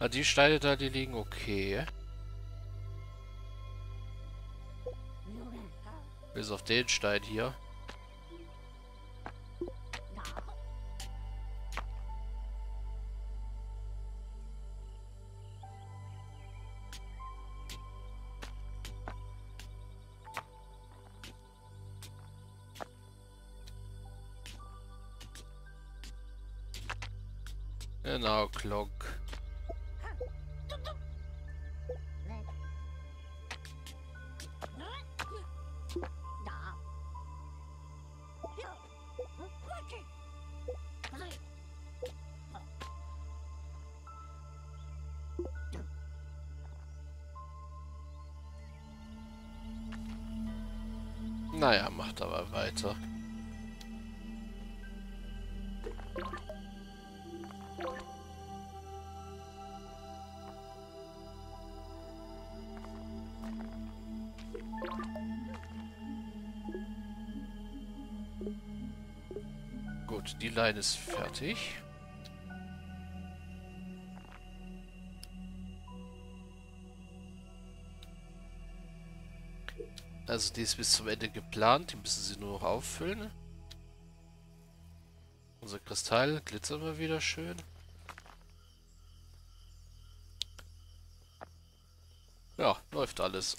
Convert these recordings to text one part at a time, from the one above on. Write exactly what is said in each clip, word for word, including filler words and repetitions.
Ah, die Steine da, die liegen okay. Bis auf den Stein hier. Genau, Glock. Naja, macht aber weiter. Gut, die Leine ist fertig. Also die ist bis zum Ende geplant, die müssen sie nur noch auffüllen. Unser Kristall glitzert mal wieder schön. Ja, läuft alles.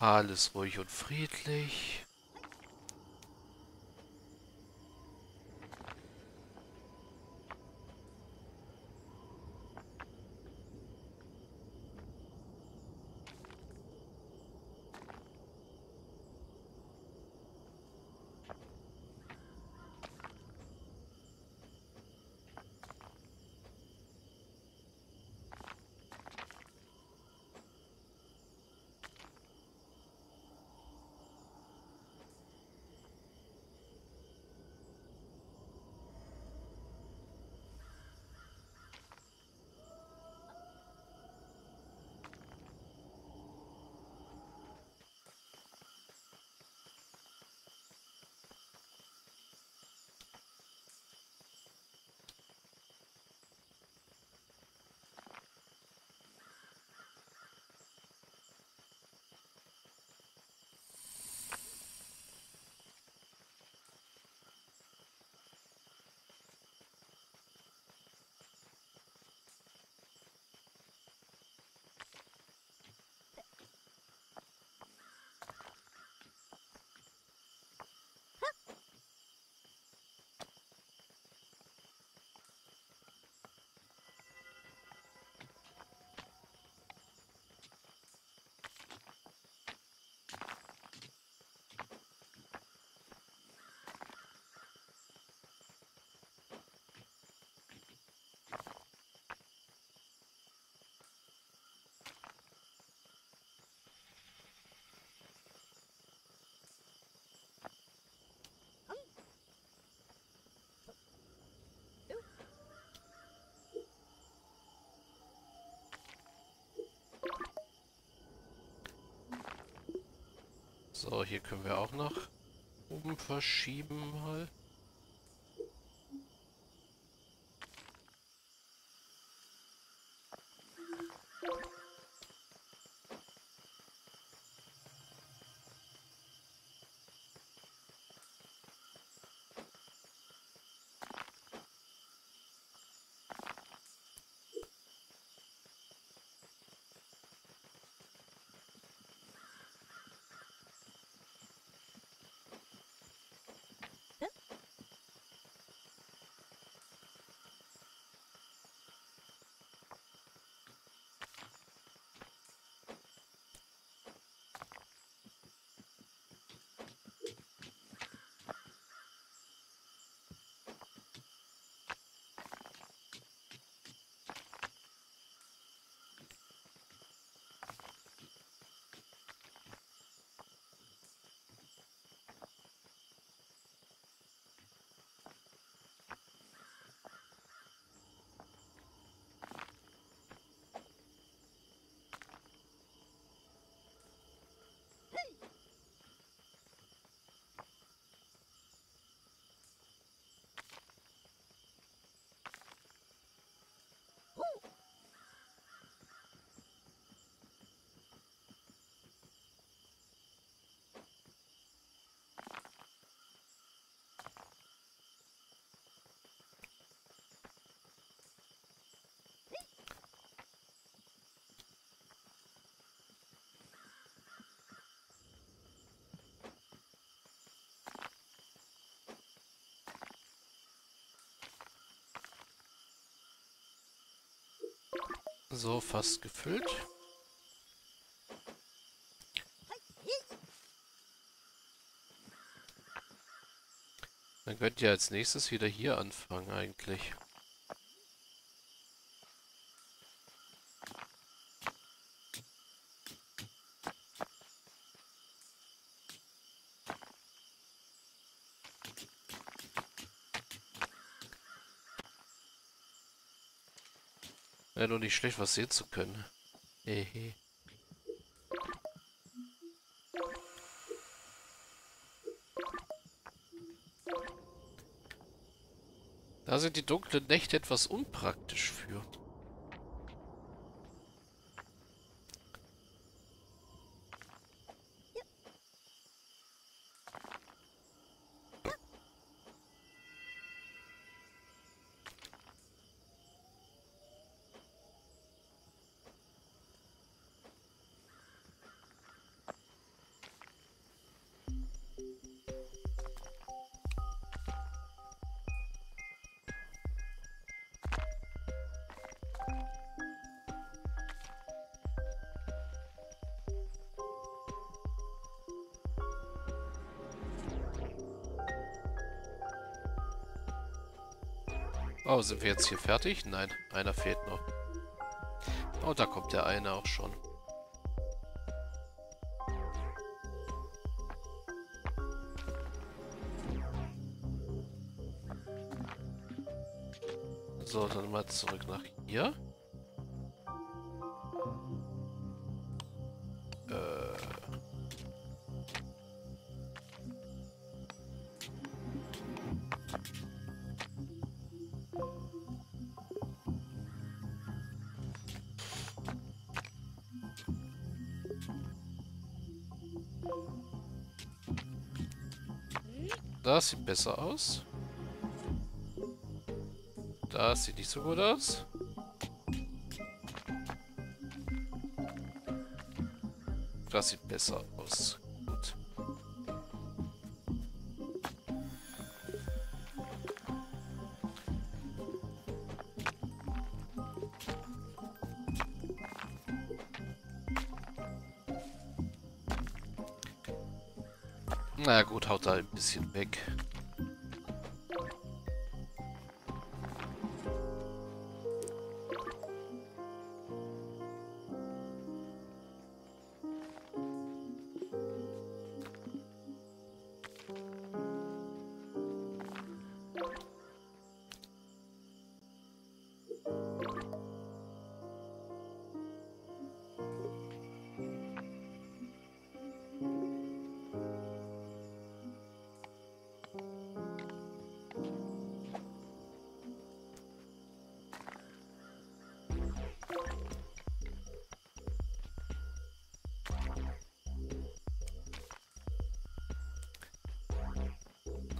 Alles ruhig und friedlich. So, hier können wir auch nach oben verschieben mal. Huh? So, fast gefüllt. Dann könnt ihr als nächstes wieder hier anfangen eigentlich. Wäre doch nicht schlecht, was sehen zu können. Hehe. Da sind die dunklen Nächte etwas unpraktisch für. Oh, sind wir jetzt hier fertig? Nein, einer fehlt noch. Oh, da kommt der eine auch schon. So, dann mal zurück nach hier. Das sieht besser aus. Das sieht nicht so gut aus. Das sieht besser aus. Gut. Na gut, haut da ein bisschen weg.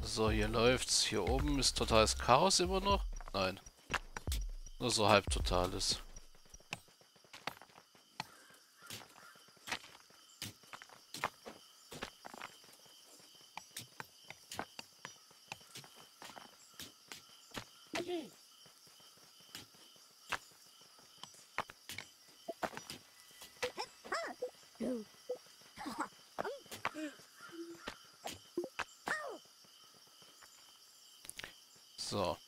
So, hier läuft's. Hier oben ist totales Chaos immer noch. Nein. Nur so halb totales. So.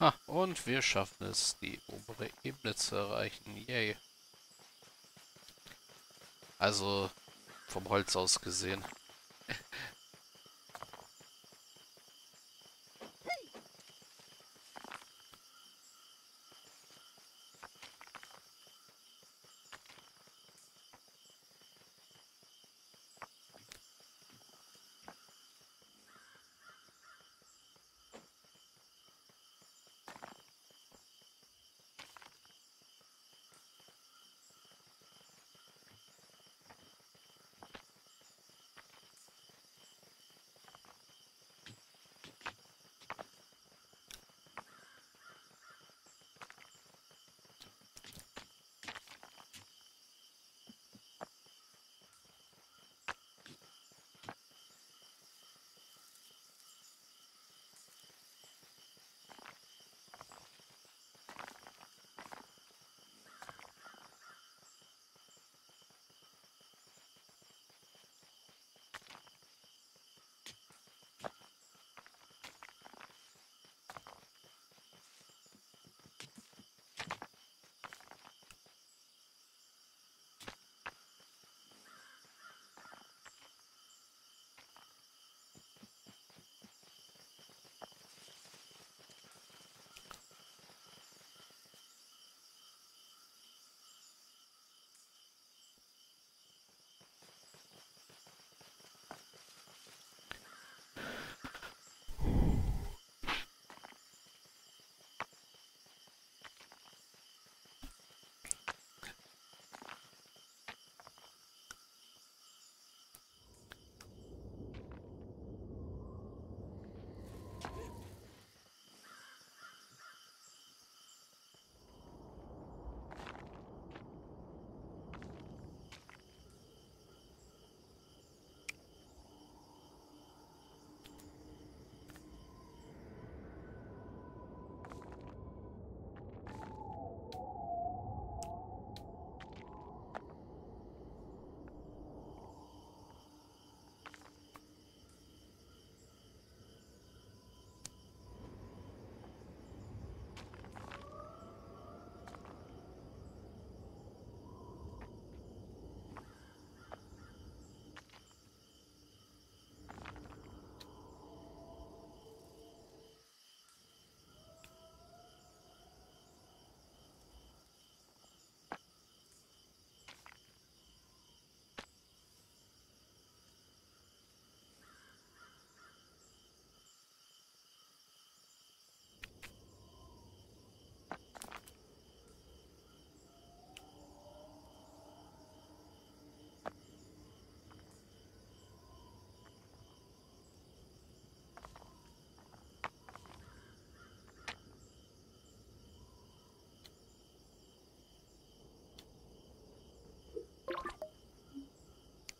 Ah, und wir schaffen es, die obere Ebene zu erreichen. Yay. Also, vom Holz aus gesehen.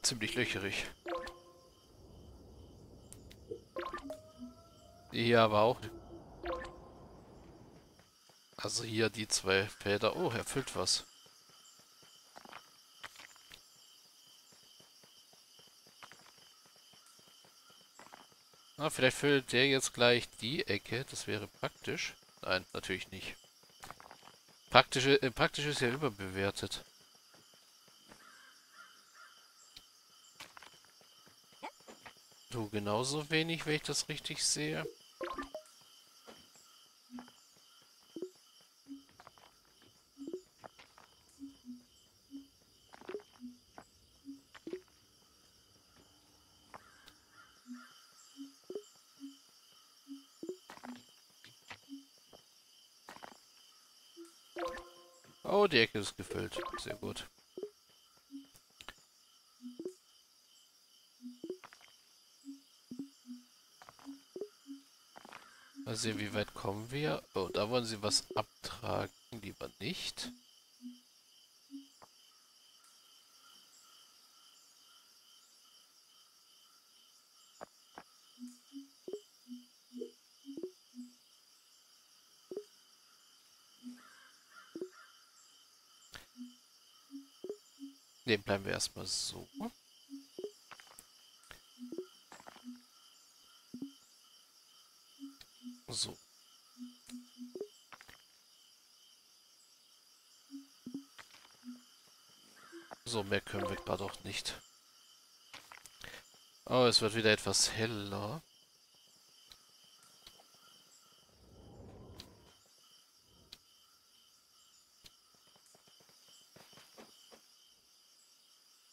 ziemlich löcherig. Die hier aber auch. Also hier die zwei Felder. Oh, erfüllt was. Na, vielleicht füllt der jetzt gleich die Ecke. Das wäre praktisch. Nein, natürlich nicht. Praktische, äh, praktisch ist ja überbewertet. Du genauso wenig, wenn ich das richtig sehe. Oh, die Ecke ist gefüllt. Sehr gut. Mal sehen, wie weit kommen wir. Oh, da wollen sie was abtragen. Lieber nicht. Den bleiben wir erstmal so. So. So, mehr können wir gerade auch nicht. Oh, es wird wieder etwas heller.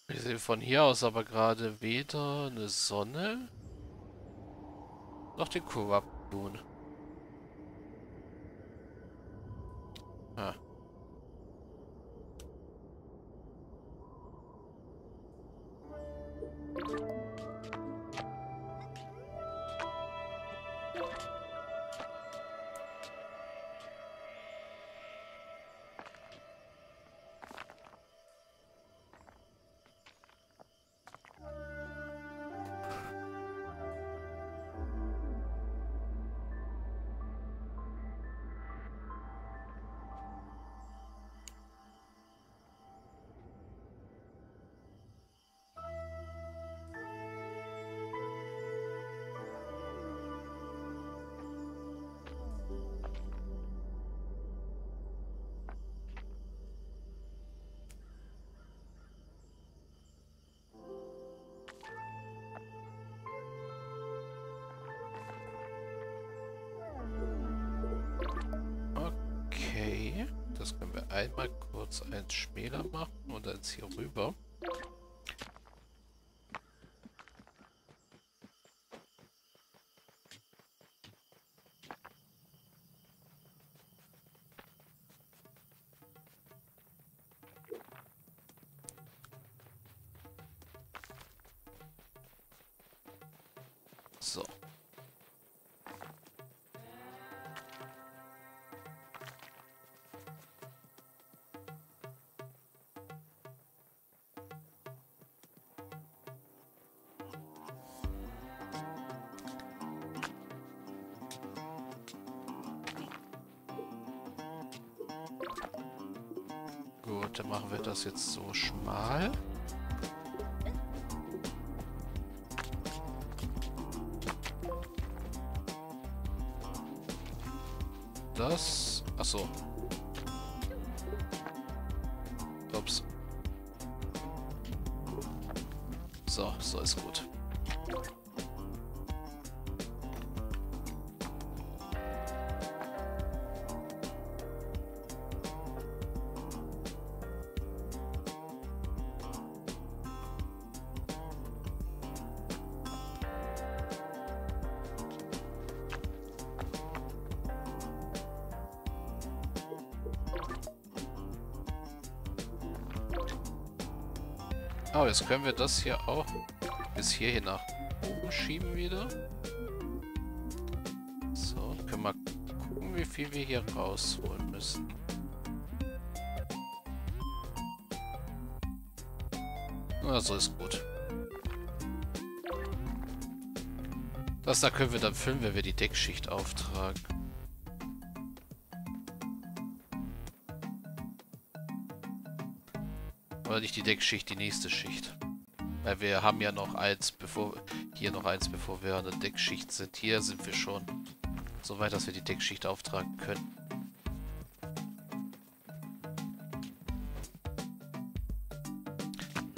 Ich sehe von hier aus aber gerade weder eine Sonne noch den Korabdun. Ah. Das können wir einmal kurz eins schmäler machen und eins hier rüber. So. Gut, dann machen wir das jetzt so schmal. Das... Achso. Ups. So, so ist gut. Oh, jetzt können wir das hier auch bis hierhin nach oben schieben wieder. So, können wir gucken, wie viel wir hier rausholen müssen. Also ist gut. Das da können wir dann füllen, wenn wir die Deckschicht auftragen. Oder nicht die Deckschicht, die nächste Schicht. Weil wir haben ja noch eins, bevor hier noch eins, bevor wir an der Deckschicht sind. Hier sind wir schon so weit, dass wir die Deckschicht auftragen können.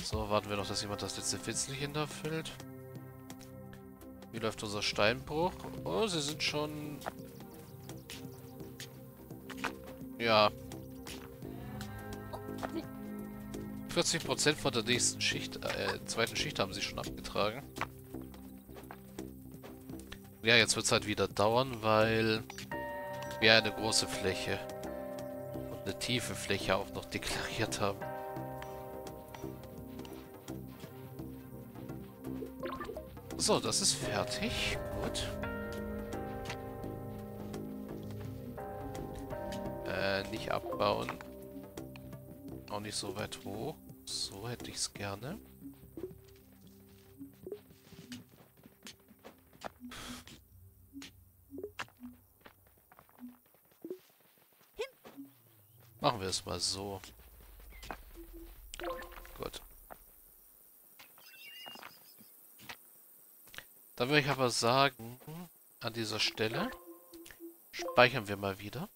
So, warten wir noch, dass jemand das letzte Fitzelchen da füllt. Hier läuft unser Steinbruch. Oh, sie sind schon... Ja... vierzig Prozent von der nächsten Schicht, äh, zweiten Schicht haben sie schon abgetragen. Ja, jetzt wird es halt wieder dauern, weil wir eine große Fläche und eine tiefe Fläche auch noch deklariert haben. So, das ist fertig. Gut. Äh, nicht abbauen. Auch nicht so weit hoch. So hätte ich es gerne. Machen wir es mal so. Gut. Dann würde ich aber sagen, an dieser Stelle speichern wir mal wieder.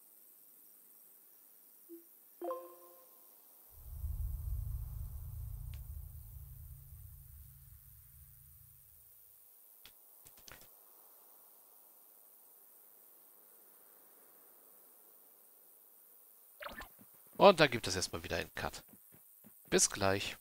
Und dann gibt es erstmal wieder einen Cut. Bis gleich.